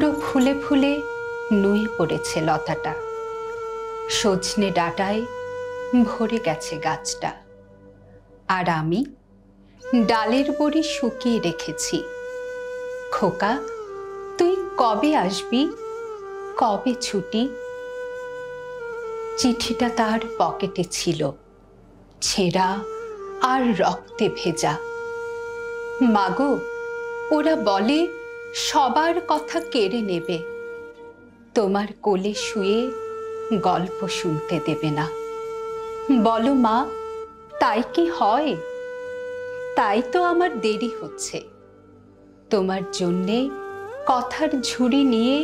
প্রচণ্ড ফুলে ফুলে নুয়ে পড়েছে লতাটা, সজনে ডাটায় ভরে গেছে গাছটা। আর আমি ডালের বড়ি শুকিয়ে রেখেছি। খোকা তুই কবে আসবি, কবে ছুটি? চিঠিটা তার পকেটে ছিল, ছেঁড়া আর রক্তে ভেজা। মাগো, ওরা বলে সবার কথা কেড়ে নেবে, তোমার কোলে শুয়ে গল্প শুনতে দেবে না। বলো মা, তাই কি হয়? তাই তো আমার দেরি হচ্ছে, তোমার জন্যে কথার ঝুড়ি নিয়ে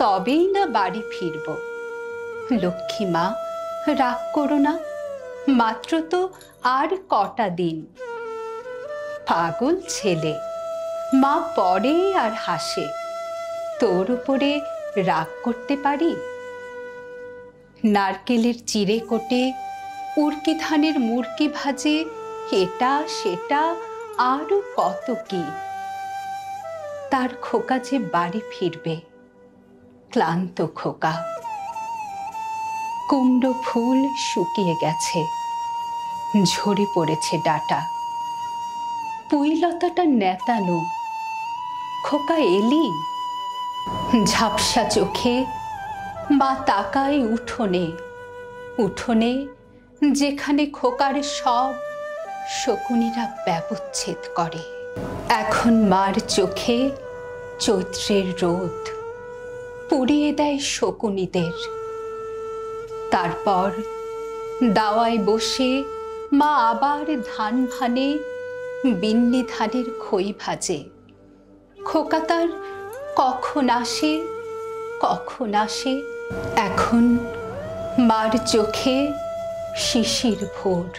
তবেই না বাড়ি ফিরব। লক্ষ্মী মা, রাগ করো না, মাত্র তো আর কটা দিন। পাগল ছেলে, মা পড়ে আর হাসে, তোর উপরে রাগ করতে পারি? নারকেলের চিড়ে কোটে, উড়কি ধানের মুরকি ভাজে, এটা সেটা আরও কত কি। তার খোকা যে বাড়ি ফিরবে, ক্লান্ত খোকা। কুমড়ো ফুল শুকিয়ে গেছে, ঝরে পড়েছে ডাটা, পুইলতাটা নেতানো। খোকা এলি? ঝাপসা চোখে মা তাকায় উঠোনে, উঠোনে যেখানে খোকার সব শকুনিরা ব্যবচ্ছেদ করে। এখন মার চোখে চৈত্রের রোদ পুড়িয়ে দেয় শকুনিদের। তারপর দাওয়ায় বসে মা আবার ধান ভানে, বিন্নি ধানের খই ভাজে। খোকা তার কখন আসে, কখন আসে। এখন মার চোখে শিশির ভোর,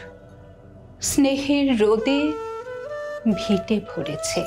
স্নেহের রোদে ভিটে ভরেছে।